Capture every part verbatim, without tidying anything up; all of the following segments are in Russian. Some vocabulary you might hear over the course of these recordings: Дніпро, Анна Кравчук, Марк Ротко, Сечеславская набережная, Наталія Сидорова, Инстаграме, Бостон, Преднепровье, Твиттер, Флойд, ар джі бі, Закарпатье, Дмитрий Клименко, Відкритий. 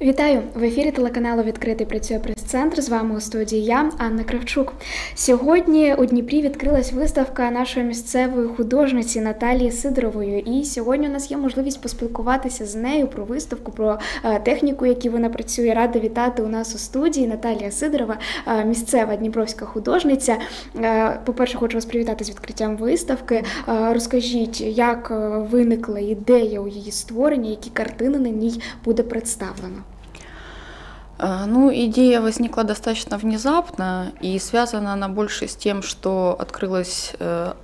Вітаю! В ефірі телеканалу «Відкритий» працює прес-центр. З вами у студії я, Анна Кравчук. Сьогодні у Дніпрі відкрилась виставка нашої місцевої художниці Наталії Сидорової. І сьогодні у нас є можливість поспілкуватися з нею про виставку, про техніку, яку вона працює. Рада вітати у нас у студії Наталія Сидорова, місцева дніпровська художниця. По-перше, хочу вас привітати з відкриттям виставки. Розкажіть, як виникла ідея у її створенні, які картини на ній буде представлено? Ну, идея возникла достаточно внезапно, и связана она больше с тем, что открылось э,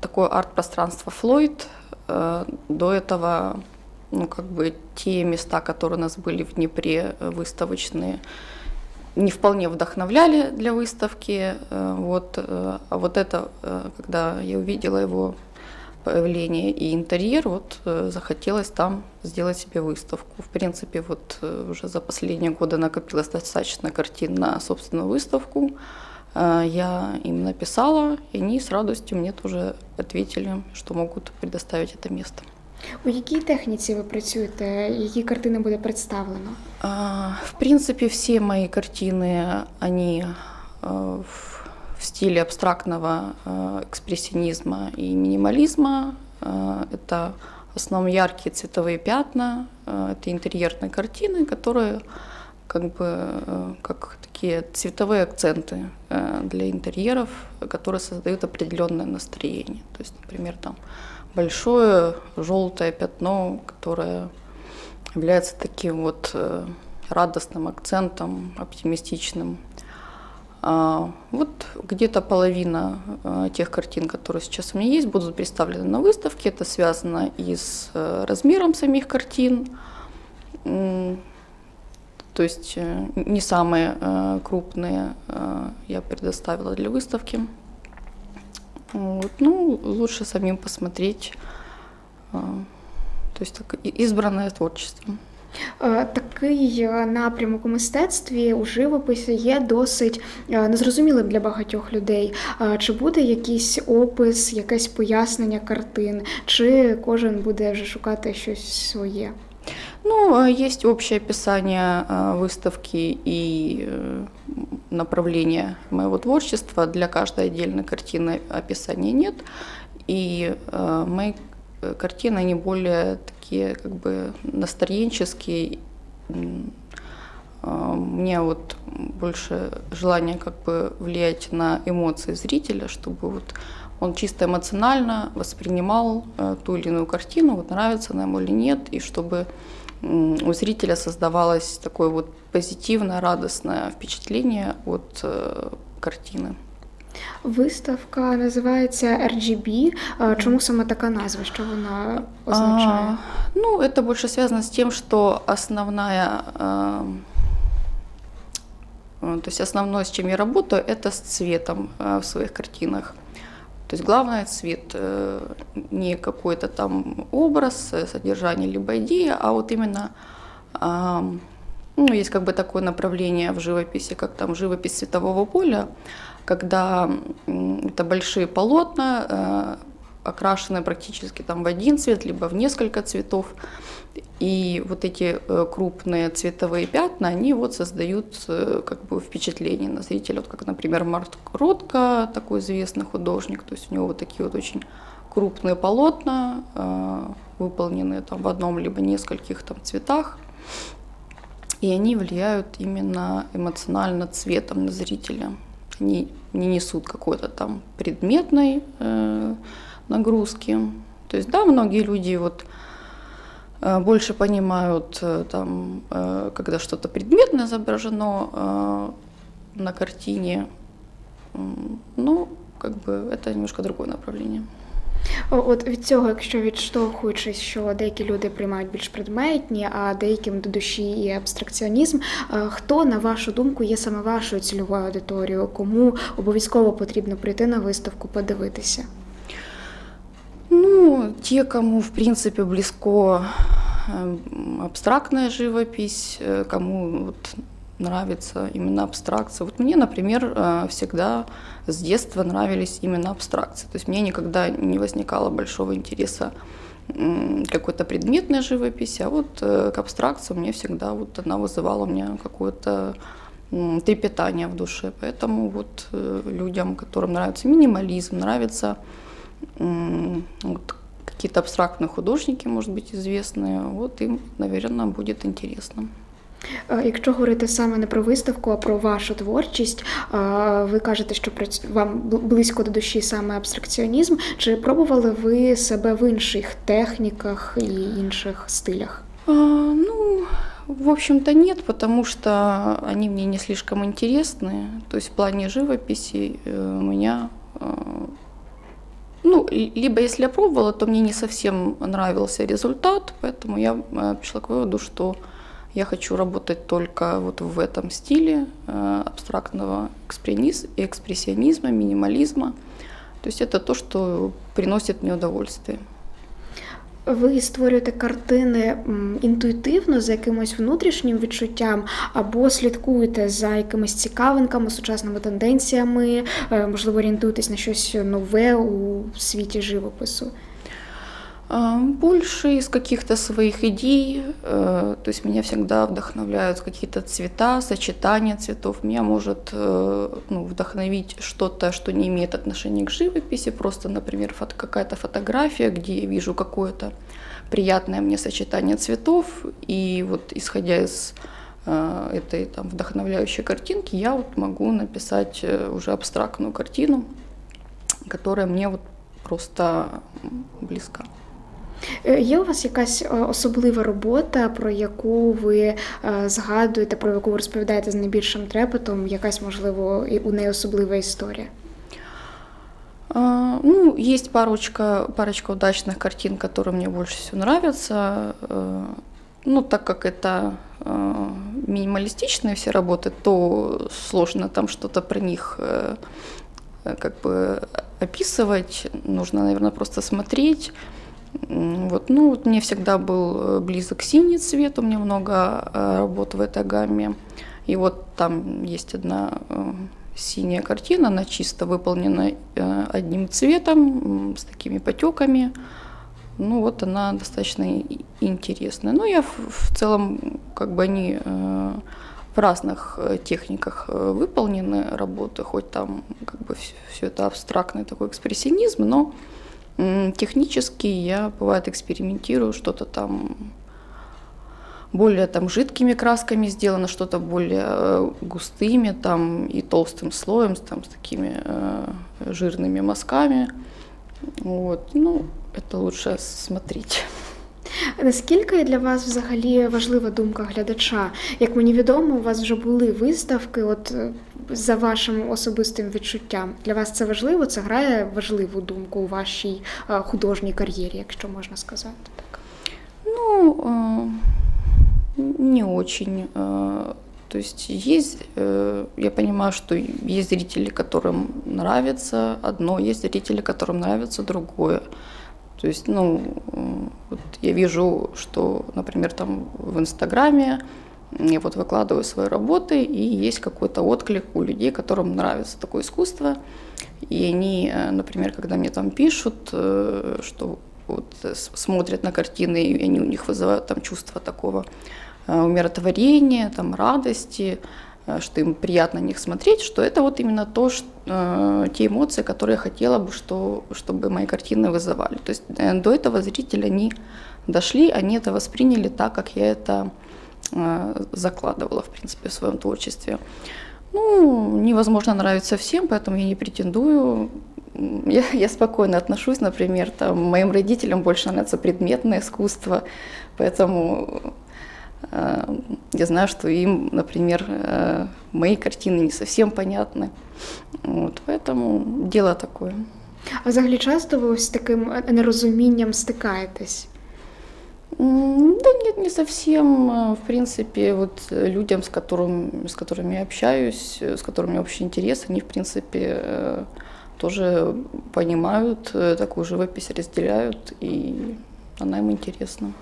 такое арт-пространство «Флойд». Э, до этого, ну, как бы, те места, которые у нас были в Днепре выставочные, не вполне вдохновляли для выставки. Э, вот, э, а вот это, э, когда я увидела его появление и интерьер, вот захотелось там сделать себе выставку. В принципе, вот уже за последние годы накопилось достаточно картин на собственную выставку. Я им написала, и они с радостью мне тоже ответили, что могут предоставить это место. У якій техніці ви працюєте? Які картини буде представлено? В принципе, все мои картины, они в в стиле абстрактного э, экспрессионизма и минимализма. Э, это в основном яркие цветовые пятна, э, это интерьерные картины, которые как бы э, как такие цветовые акценты э, для интерьеров, которые создают определенное настроение. То есть, например, там большое желтое пятно, которое является таким вот э, радостным акцентом, оптимистичным. Вот где-то половина тех картин, которые сейчас у меня есть, будут представлены на выставке. Это связано и с размером самих картин, то есть не самые крупные я предоставила для выставки. Вот. Ну, лучше самим посмотреть, то есть так, избранное творчество. Такий напрямок у мистецтві, у живописі є досить незрозумілим для багатьох людей. Чи буде якийсь опис, якесь пояснення картин, чи кожен буде вже шукати щось своє? Ну, есть общее описание выставки и направления моего творчества. Для каждой отдельной картины описания нет. И мои картины, они более такие, как бы, настроенческие. Мне вот больше желание, как бы, влиять на эмоции зрителя, чтобы вот он чисто эмоционально воспринимал ту или иную картину, вот нравится она ему или нет, и чтобы у зрителя создавалось такое вот позитивное, радостное впечатление от картины. Виставка називається ар джі бі. Чому саме така назва? Що вона означає? А, ну, это больше связано с тем, что основная, э, то есть основное, с чем я работаю, это с цветом э, в своих картинах. То есть главное — цвет, э, не какой-то там образ, содержание либо идея, а вот именно э, ну, есть как бы такое направление в живописи, как там живопись светового поля, когда это большие полотна, окрашенные практически там в один цвет, либо в несколько цветов. И вот эти крупные цветовые пятна, они вот создают как бы впечатление на зрителя. Вот как, например, Марк Ротко, такой известный художник, то есть у него вот такие вот очень крупные полотна, выполненные там в одном либо нескольких там цветах. И они влияют именно эмоционально цветом на зрителя. Не, не несут какой-то там предметной э, нагрузки. То есть, да, многие люди вот э, больше понимают, э, там, э, когда что-то предметно изображено э, на картине, э, ну, как бы это немножко другое направление. От від цього, якщо відштовхуючись, що деякі люди приймають більш предметні, а деяким до душі і абстракціонізм, хто, на вашу думку, є саме вашою цільовою аудиторією? Кому обов'язково потрібно прийти на виставку, подивитися? Ну, ті, кому, в принципі, близько абстрактна живопись, кому от нравится именно абстракция. Вот мне, например, всегда с детства нравились именно абстракции. То есть мне никогда не возникало большого интереса какой-то предметной живописи, а вот к абстракции мне всегда вот она вызывала у меня какое-то трепетание в душе. Поэтому вот людям, которым нравится минимализм, нравятся вот какие-то абстрактные художники, может быть, известные, вот им, наверное, будет интересно. Якщо говорити саме не про виставку, а про вашу творчість, ви кажете, що вам близько до душі саме абстракціонізм. Чи пробували ви себе в інших техніках і інших стилях? А, ну, в общем-то, нет, потому что они мне не слишком интересны. То есть в плане живописи у меня... Ну, либо если я пробовала, то мне не совсем нравился результат, поэтому я пришла к выводу, что я хочу работать только вот в этом стиле абстрактного экспрессионизма, минимализма. То есть это то, что приносит мне удовольствие. Ви створюєте картини інтуїтивно, за якимось внутрішнім відчуттям, або слідкуєте за якимись цікавинками, сучасними тенденціями, можливо, орієнтуєтесь на щось нове у світі живопису? Больше из каких-то своих идей, то есть меня всегда вдохновляют какие-то цвета, сочетания цветов. Меня может ну, вдохновить что-то, что не имеет отношения к живописи, просто, например, фото, какая-то фотография, где я вижу какое-то приятное мне сочетание цветов, и вот исходя из этой там, вдохновляющей картинки, я вот могу написать уже абстрактную картину, которая мне вот просто близка. Є у вас якась особлива робота, про яку ви згадуєте, про яку ви розповідаєте з найбільшим трепетом, якась, можливо, у неї особлива історія? Ну, есть парочка, парочка удачных картин, которые мне больше всего нравятся. Ну, так как это минималистичные все работы, то сложно там что-то про них как бы описывать. Нужно, наверное, просто смотреть. Вот, ну, вот мне всегда был близок синий цвет, у меня много работ в этой гамме. И вот там есть одна синяя картина, она чисто выполнена одним цветом, с такими потеками. Ну вот она достаточно интересная. Но я в целом, как бы они в разных техниках выполнены работы, хоть там как бы все это абстрактный такой экспрессионизм, но... Технически я, бывает, экспериментирую, что-то там более там, жидкими красками сделано, что-то более густыми там, и толстым слоем, там, с такими э, жирными мазками. Вот. Ну, это лучше смотреть. Наскільки для вас взагалі важлива думка глядача? Як мені відомо, у вас вже були виставки, от за вашим особистим відчуттям. Для вас це важливо? Це грає важливу думку у вашій художній кар'єрі, якщо можна сказати так? Ну, не очень. То есть есть, я понимаю, что есть зрители, которым нравится одно, есть зрители, которым нравится другое. То есть, ну, вот я вижу, что, например, там в Инстаграме я вот выкладываю свои работы, и есть какой-то отклик у людей, которым нравится такое искусство. И они, например, когда мне там пишут, что вот смотрят на картины, и они у них вызывают там чувство такого умиротворения, там радости, что им приятно на них смотреть, что это вот именно то, что, э, те эмоции, которые я хотела бы, что, чтобы мои картины вызывали. То есть э, до этого зрители они дошли, они это восприняли так, как я это э, закладывала, в принципе, в своем творчестве. Ну, невозможно нравиться всем, поэтому я не претендую. Я, я спокойно отношусь, например, там, моим родителям больше нравится предметное искусство, поэтому... Я знаю, что им, например, мои картины не совсем понятны, вот, поэтому дело такое. А взагалі часто ви з таким нерозумінням стикаєтесь? Да нет, не совсем. В принципе, вот людям, с, которым, с которыми я общаюсь, с которыми общий интерес, они, в принципе, тоже понимают такую живопись, разделяют, и она им интересна.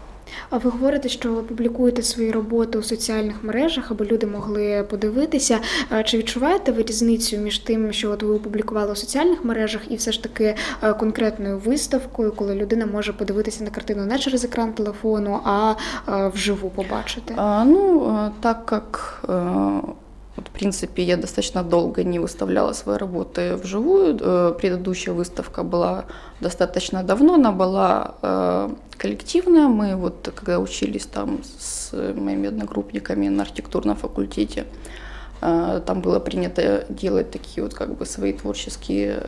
А ви говорите, що публікуєте свої роботи у соціальних мережах, аби люди могли подивитися. Чи відчуваєте ви різницю між тим, що от ви опублікували у соціальних мережах, і все ж таки конкретною виставкою, коли людина може подивитися на картину не через екран телефону, а вживу побачити? А, ну, так як... В принципе, я достаточно долго не выставляла свои работы вживую. Предыдущая выставка была достаточно давно, она была коллективная. Мы вот когда учились там с моими одногруппниками на архитектурном факультете, там было принято делать такие вот как бы свои творческие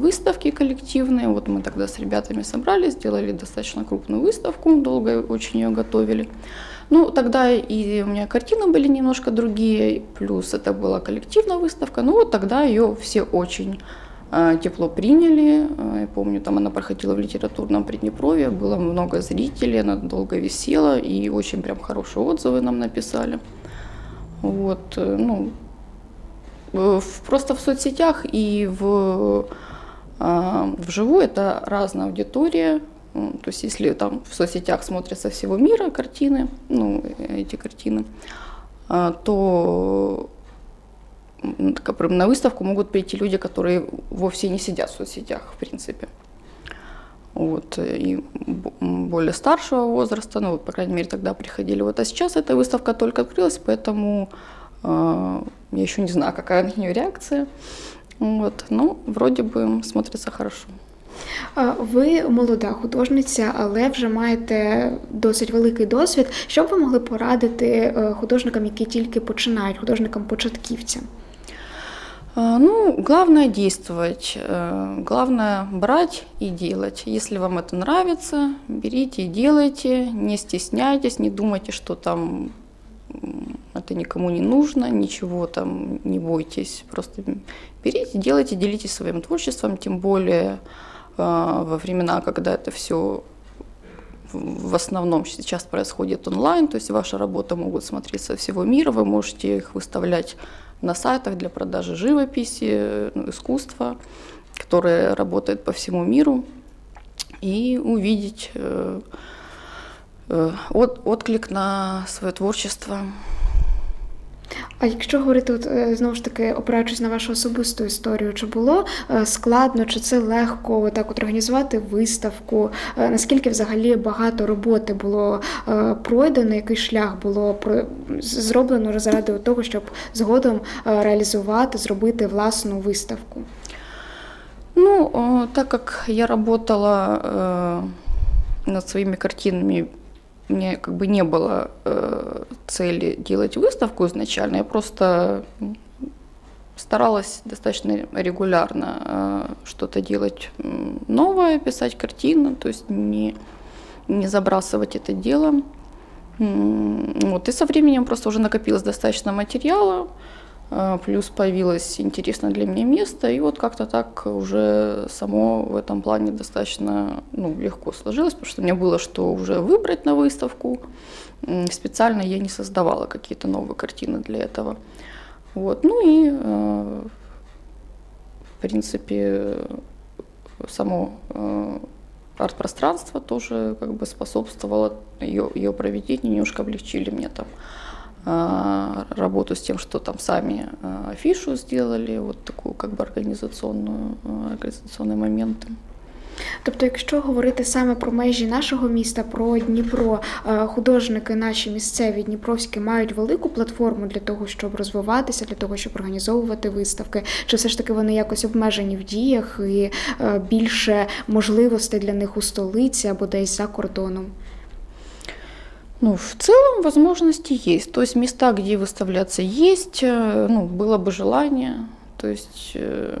выставки коллективные. Вот мы тогда с ребятами собрались, сделали достаточно крупную выставку, долго очень ее готовили. Ну, тогда и у меня картины были немножко другие, плюс это была коллективная выставка. Ну, вот тогда ее все очень э, тепло приняли. Я помню, там она проходила в литературном Преднепровье, было много зрителей, она долго висела, и очень прям хорошие отзывы нам написали. Вот, ну, в, просто в соцсетях и в, э, вживую это разная аудитория. То есть если там в соцсетях смотрят со всего мира картины, ну, эти картины, то на выставку могут прийти люди, которые вовсе не сидят в соцсетях, в принципе. Вот, и более старшего возраста, ну, по крайней мере, тогда приходили. Вот, а сейчас эта выставка только открылась, поэтому э, я еще не знаю, какая на нее реакция. Вот, но вроде бы смотрится хорошо. Ви молода художниця, але вже маєте досить великий досвід. Що б ви могли порадити художникам, які тільки починають, художникам-початківцям? Ну, главное действовать, главное брать и делать. Если вам это нравится, берите и делайте, не стесняйтесь, не думайте, что там это никому не нужно, ничего там не бойтесь. Просто берите, делайте, делитесь своим творчеством, тем более во времена, когда это все в основном сейчас происходит онлайн, то есть ваши работы могут смотреться со всего мира, вы можете их выставлять на сайтах для продажи живописи, искусства, которое работает по всему миру, и увидеть от, отклик на свое творчество. А якщо говорити, от, знову ж таки, опираючись на вашу особисту історію, чи було складно, чи це легко так от організувати виставку? Наскільки взагалі багато роботи було пройдено, який шлях було зроблено заради того, щоб згодом реалізувати, зробити власну виставку? Ну, так як я працювала над своїми картинами, у меня как бы не было э, цели делать выставку изначально, я просто старалась достаточно регулярно э, что-то делать новое, писать картины, то есть не, не забрасывать это дело. Вот. И со временем просто уже накопилось достаточно материала, э, плюс появилось интересное для меня место, и вот как-то так уже само в этом плане достаточно ну, легко сложилось, потому что у меня было что уже выбрать на выставку. Специально я не создавала какие-то новые картины для этого. Вот. Ну и, э, в принципе, само э, арт-пространство тоже как бы способствовало ее, ее проведению, немножко облегчили мне там работу с тем, что там сами афишу сделали, вот такую как бы организационную, организационные моменты. Тобто, якщо говорити саме про межі нашого міста, про Дніпро, художники наші місцеві дніпровські мають велику платформу для того, щоб розвиватися, для того, щоб організовувати виставки, чи все ж таки вони якось обмежені в діях і більше можливостей для них у столиці або десь за кордоном? Ну, в целом возможности есть, то есть места, где выставляться, есть, ну, было бы желание, то есть, э,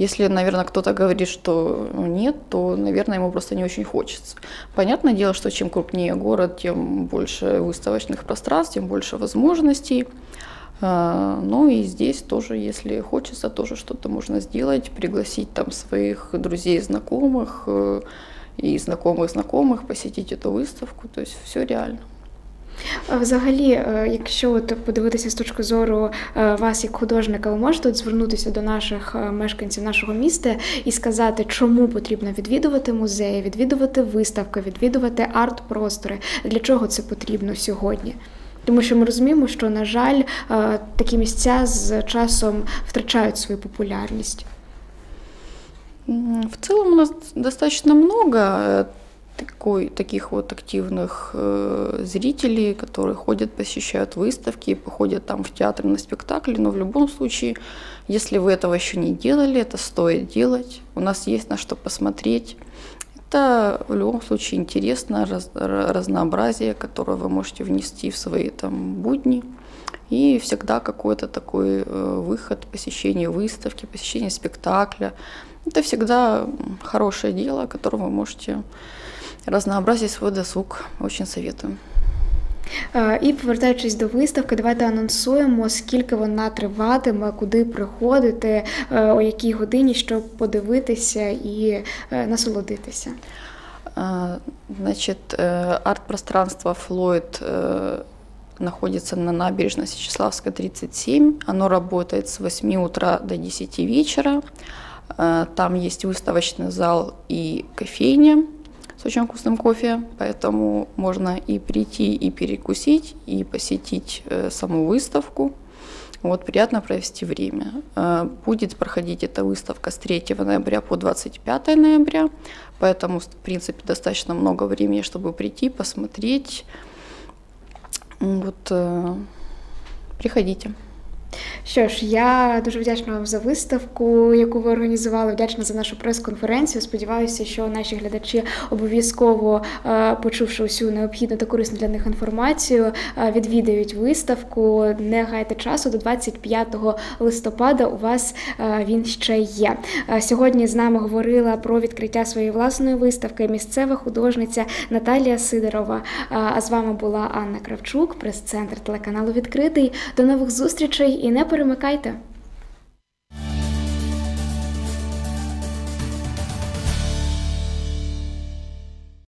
если, наверное, кто-то говорит, что нет, то, наверное, ему просто не очень хочется. Понятное дело, что чем крупнее город, тем больше выставочных пространств, тем больше возможностей. Ну и здесь тоже, если хочется, тоже что-то можно сделать, пригласить там своих друзей, знакомых, и знакомых-знакомых посетить эту выставку, то есть все реально. Взагалі, якщо от подивитися з точки зору вас як художника, ви можете звернутися до наших мешканців нашого міста і сказати, чому потрібно відвідувати музеї, відвідувати виставки, відвідувати арт-простори, для чого це потрібно сьогодні? Тому що ми розуміємо, що, на жаль, такі місця з часом втрачають свою популярність. В целом у нас достаточно много такой, таких вот активных э, зрителей, которые ходят, посещают выставки, ходят там в театр на спектакли, но в любом случае, если вы этого еще не делали, это стоит делать, у нас есть на что посмотреть. Это в любом случае интересно, раз, разнообразие, которое вы можете внести в свои там будни. И всегда какой-то такой выход, посещение выставки, посещение спектакля. Это всегда хорошее дело, которым вы можете разнообразить свой досуг. Очень советую. І повертаючись до виставки, давайте анонсуємо, скільки вона триватиме, куди приходити, о якій годині, щоб подивитися і насолодитися. Значить, арт-пространство «Флойд» находится на набережной Сечеславской, тридцать семь. Оно работает с восьми утра до десяти вечера. Там есть выставочный зал и кофейня с очень вкусным кофе, поэтому можно и прийти, и перекусить, и посетить саму выставку. Вот, приятно провести время. Будет проходить эта выставка с третьего ноября по двадцать пятое ноября, поэтому, в принципе, достаточно много времени, чтобы прийти, посмотреть. Вот, приходите. Що ж, я дуже вдячна вам за виставку, яку ви організували, вдячна за нашу прес-конференцію. Сподіваюся, що наші глядачі, обов'язково почувши усю необхідну та корисну для них інформацію, відвідають виставку. Не гайте часу, до двадцять п'ятого листопада у вас він ще є. Сьогодні з нами говорила про відкриття своєї власної виставки місцева художниця Наталія Сидорова. А з вами була Анна Кравчук, прес-центр телеканалу «Відкритий». До нових зустрічей! І не перемикайте!